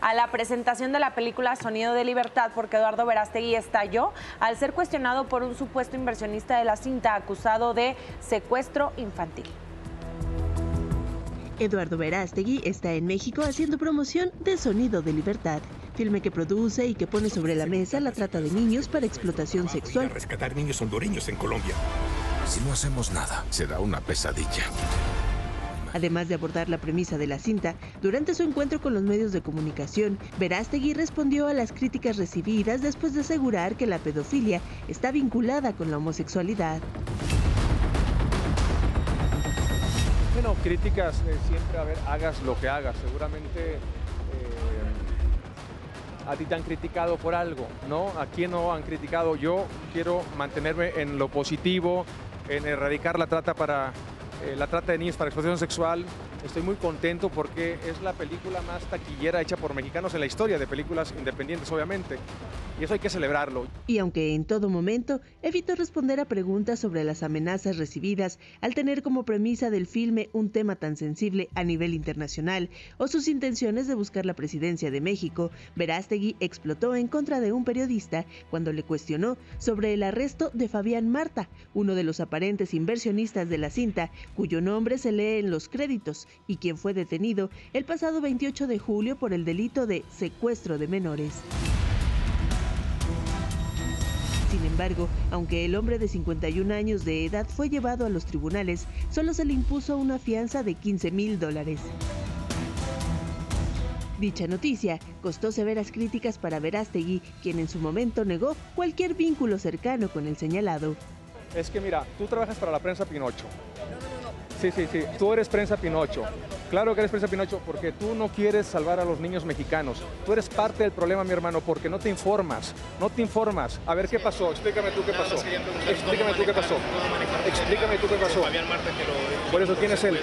a la presentación de la película Sonido de Libertad, porque Eduardo Verástegui estalló al ser cuestionado por un supuesto inversionista de la cinta acusado de secuestro infantil. Eduardo Verástegui está en México haciendo promoción de Sonido de Libertad, filme que produce y que pone sobre la mesa la trata de niños para explotación sexual. Ir a rescatar niños hondureños en Colombia. Si no hacemos nada, será una pesadilla. Además de abordar la premisa de la cinta, durante su encuentro con los medios de comunicación, Verástegui respondió a las críticas recibidas después de asegurar que la pedofilia está vinculada con la homosexualidad. Bueno, críticas siempre, a ver, hagas lo que hagas, seguramente a ti te han criticado por algo, ¿no? ¿A quién no han criticado? Yo quiero mantenerme en lo positivo, en erradicar la trata para... la trata de niños para explotación sexual. Estoy muy contento porque es la película más taquillera hecha por mexicanos en la historia de películas independientes, obviamente. Y eso hay que celebrarlo. Y aunque en todo momento evitó responder a preguntas sobre las amenazas recibidas al tener como premisa del filme un tema tan sensible a nivel internacional o sus intenciones de buscar la presidencia de México, Verástegui explotó en contra de un periodista cuando le cuestionó sobre el arresto de Fabián Marta, uno de los aparentes inversionistas de la cinta, cuyo nombre se lee en los créditos y quien fue detenido el pasado 28 de julio por el delito de secuestro de menores. Sin embargo, aunque el hombre de 51 años de edad fue llevado a los tribunales, solo se le impuso una fianza de $15,000. Dicha noticia costó severas críticas para Verástegui, quien en su momento negó cualquier vínculo cercano con el señalado. Es que mira, tú trabajas para la Prensa Pinocho. Sí, sí, sí. Tú eres Prensa Pinocho. Claro que eres Prensa Pinocho porque tú no quieres salvar a los niños mexicanos. Tú eres parte del problema, mi hermano, porque no te informas. No te informas. A ver, ¿qué pasó? Explícame tú qué pasó. Explícame tú qué pasó. Explícame tú qué pasó. Por eso, ¿quién es él?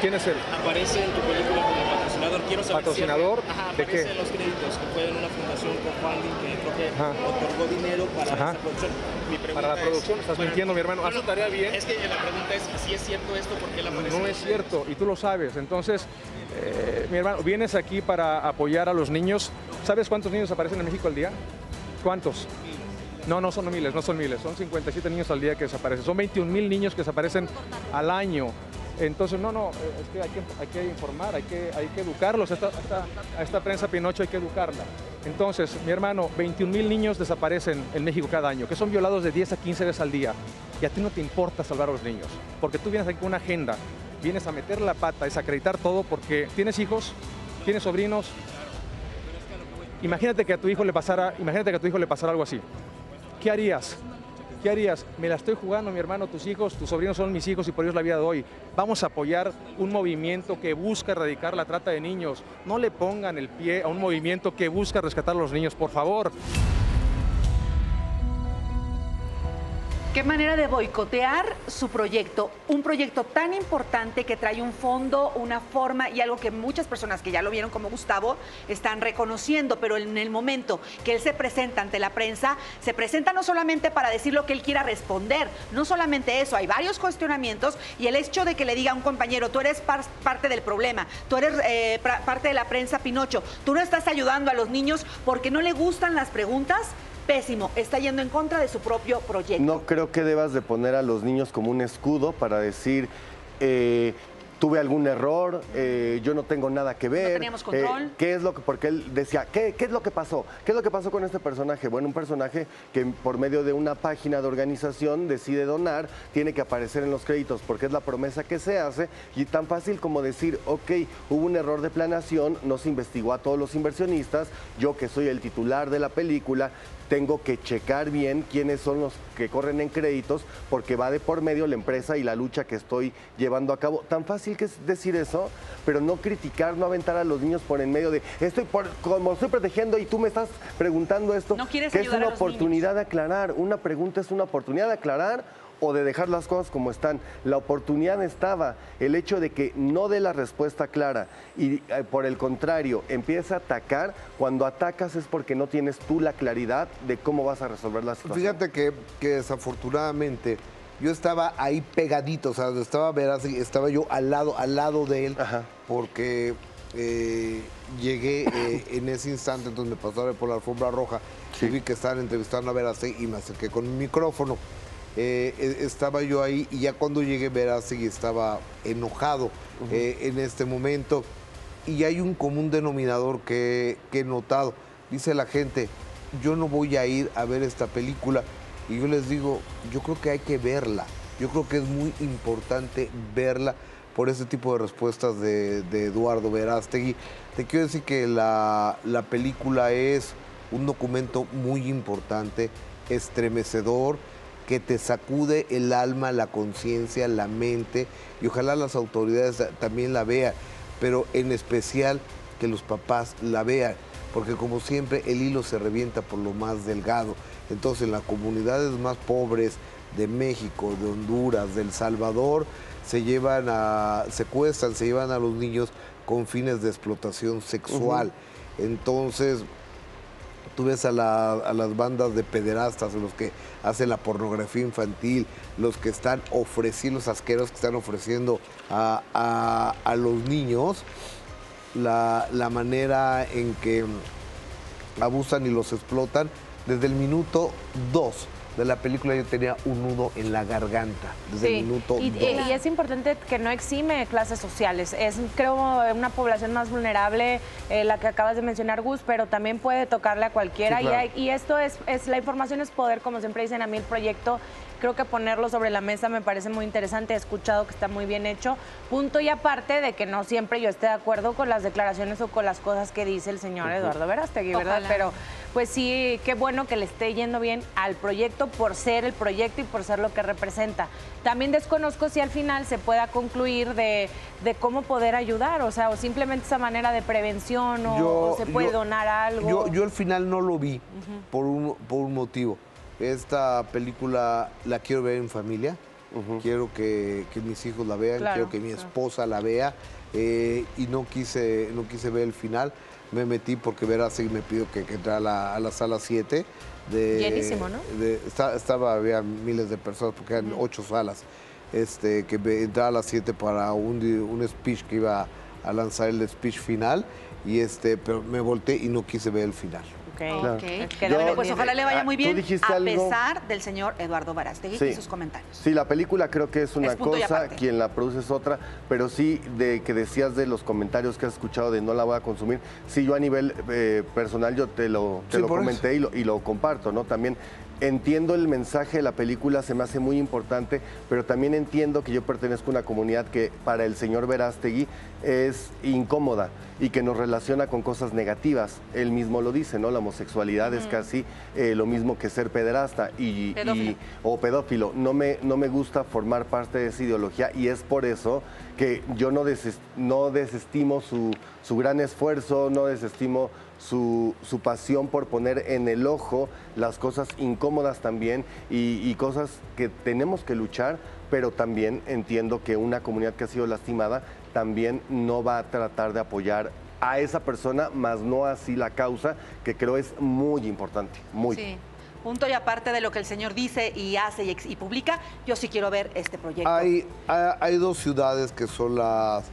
¿Quién es él? Aparece en tu película como patrocinador. Quiero saber. ¿Patrocinador? ¿De qué? Aparece en los créditos que fue en una fundación con funding que creo que otorgó dinero para la producción. Para la producción, estás mintiendo, mi hermano. Haz tu tarea bien. Es que la pregunta es si es cierto esto. No es cierto, y tú lo sabes. Entonces, mi hermano, vienes aquí para apoyar a los niños. ¿Sabes cuántos niños aparecen en México al día? ¿Cuántos? No, no son miles, no son miles. Son 57 niños al día que desaparecen. Son 21,000 niños que desaparecen al año. Entonces, no, es que hay que informar, hay que educarlos. A esta Prensa Pinocho hay que educarla. Entonces, mi hermano, 21,000 niños desaparecen en México cada año, que son violados de 10 a 15 veces al día. Y a ti no te importa salvar a los niños, porque tú vienes aquí con una agenda, vienes a meter la pata, desacreditar todo, porque tienes hijos, tienes sobrinos. Imagínate que a tu hijo le pasara, algo así. ¿Qué harías? ¿Qué harías? Me la estoy jugando, mi hermano, tus hijos, tus sobrinos son mis hijos y por ellos la vida de hoy. Vamos a apoyar un movimiento que busca erradicar la trata de niños. No le pongan el pie a un movimiento que busca rescatar a los niños, por favor. Qué manera de boicotear su proyecto, un proyecto tan importante que trae un fondo, una forma y algo que muchas personas que ya lo vieron como Gustavo están reconociendo, pero en el momento que él se presenta ante la prensa, se presenta no solamente para decir lo que él quiera responder, no solamente eso, hay varios cuestionamientos y el hecho de que le diga a un compañero, tú eres parte del problema, tú eres parte de la Prensa Pinocho, tú no estás ayudando a los niños porque no le gustan las preguntas, pésimo, está yendo en contra de su propio proyecto. No creo que debas de poner a los niños como un escudo para decir, tuve algún error, yo no tengo nada que ver. No teníamos control. ¿Qué es lo que, porque él decía, ¿qué es lo que pasó? ¿Qué es lo que pasó con este personaje? Bueno, un personaje que por medio de una página de organización decide donar, tiene que aparecer en los créditos porque es la promesa que se hace y tan fácil como decir, ok, hubo un error de planeación, no se investigó a todos los inversionistas, yo que soy el titular de la película, tengo que checar bien quiénes son los que corren en créditos porque va de por medio la empresa y la lucha que estoy llevando a cabo. Tan fácil que es decir eso, pero no criticar, no aventar a los niños por en medio de como estoy protegiendo y tú me estás preguntando esto, ¿no quieres ayudar a los niños? Que es una oportunidad de aclarar, una pregunta es una oportunidad de aclarar o de dejar las cosas como están. La oportunidad estaba, el hecho de que no dé la respuesta clara y por el contrario, empieza a atacar, cuando atacas es porque no tienes tú la claridad de cómo vas a resolver la situación. Fíjate que desafortunadamente yo estaba ahí pegadito, o sea, estaba yo al lado de él, porque llegué en ese instante, entonces me pasaba por la alfombra roja, sí, y vi que estaban entrevistando a Verástegui y me acerqué con un micrófono. Estaba yo ahí y ya cuando llegué Verástegui estaba enojado, uh-huh, en este momento, y hay un común denominador que he notado. Dice la gente, yo no voy a ir a ver esta película, y yo les digo, yo creo que hay que verla, yo creo que es muy importante verla por ese tipo de respuestas de Eduardo Verástegui. Te quiero decir que la película es un documento muy importante, estremecedor, que te sacude el alma, la conciencia, la mente, y ojalá las autoridades también la vean, pero en especial que los papás la vean, porque como siempre el hilo se revienta por lo más delgado. Entonces en las comunidades más pobres de México, de Honduras, de El Salvador, se llevan a los niños con fines de explotación sexual. Uh-huh. Entonces tú ves a las bandas de pederastas, los que hacen la pornografía infantil, los que están ofreciendo, los asqueros que están ofreciendo a los niños, la manera en que abusan y los explotan. Desde el minuto 2 de la película yo tenía un nudo en la garganta, desde sí, el minuto 2. Y es importante que no exime clases sociales. Es, creo, una población más vulnerable, la que acabas de mencionar, Gus, pero también puede tocarle a cualquiera. Sí, claro. Y esto es, la información es poder, como siempre dicen. A mí el proyecto, creo que ponerlo sobre la mesa me parece muy interesante. He escuchado que está muy bien hecho. Punto y aparte de que no siempre yo esté de acuerdo con las declaraciones o con las cosas que dice el señor Eduardo Verástegui, ¿verdad? Ojalá. Pero pues sí, qué bueno que le esté yendo bien al proyecto por ser el proyecto y por ser lo que representa. También desconozco si al final se pueda concluir de cómo poder ayudar, o sea, o simplemente esa manera de prevención, o se puede donar algo. Yo al final no lo vi, uh-huh, por un motivo. Esta película la quiero ver en familia, uh-huh, quiero que mis hijos la vean, claro, quiero que mi esposa la vea, y no quise ver el final. Me metí porque Verástegui me pidió que entrara a la sala 7. Llenísimo, ¿no? Había miles de personas porque eran 8 salas, que entrara a las 7 para un speech que iba a lanzar, el speech final, y pero me volteé y no quise ver el final. Okay. Claro. Bueno, pues ojalá le vaya muy bien, a pesar del señor Eduardo Verástegui, sí, y sus comentarios. Sí, la película creo que es una cosa, quien la produce es otra, pero sí, de que decías de los comentarios que has escuchado de no la voy a consumir, sí, yo a nivel personal yo te lo comenté y lo comparto, ¿no? También entiendo el mensaje de la película, se me hace muy importante, pero también entiendo que yo pertenezco a una comunidad que para el señor Verástegui es incómoda y que nos relaciona con cosas negativas. Él mismo lo dice, ¿no? La homosexualidad es casi lo mismo que ser pederasta o pedófilo. No me gusta formar parte de esa ideología, y es por eso que yo no desestimo su gran esfuerzo, no desestimo su pasión por poner en el ojo las cosas incómodas también y cosas que tenemos que luchar, pero también entiendo que una comunidad que ha sido lastimada también no va a tratar de apoyar a esa persona, más no así la causa, que creo es muy importante, muy. Sí. Punto y aparte de lo que el señor dice y hace y publica, yo sí quiero ver este proyecto. Hay dos ciudades que son las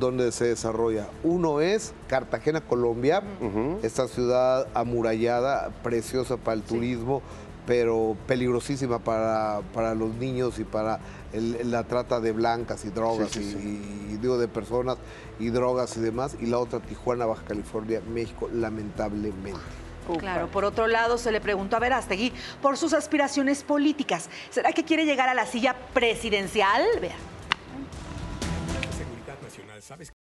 donde se desarrolla. Uno es Cartagena, Colombia, uh-huh, esta ciudad amurallada, preciosa para el turismo, sí, pero peligrosísima para los niños y para la trata de blancas y drogas, y digo de personas y drogas y demás. Y la otra, Tijuana, Baja California, México, lamentablemente. Claro, por otro lado, se le preguntó a Verástegui por sus aspiraciones políticas. ¿Será que quiere llegar a la silla presidencial? Vea. ¿Sabes?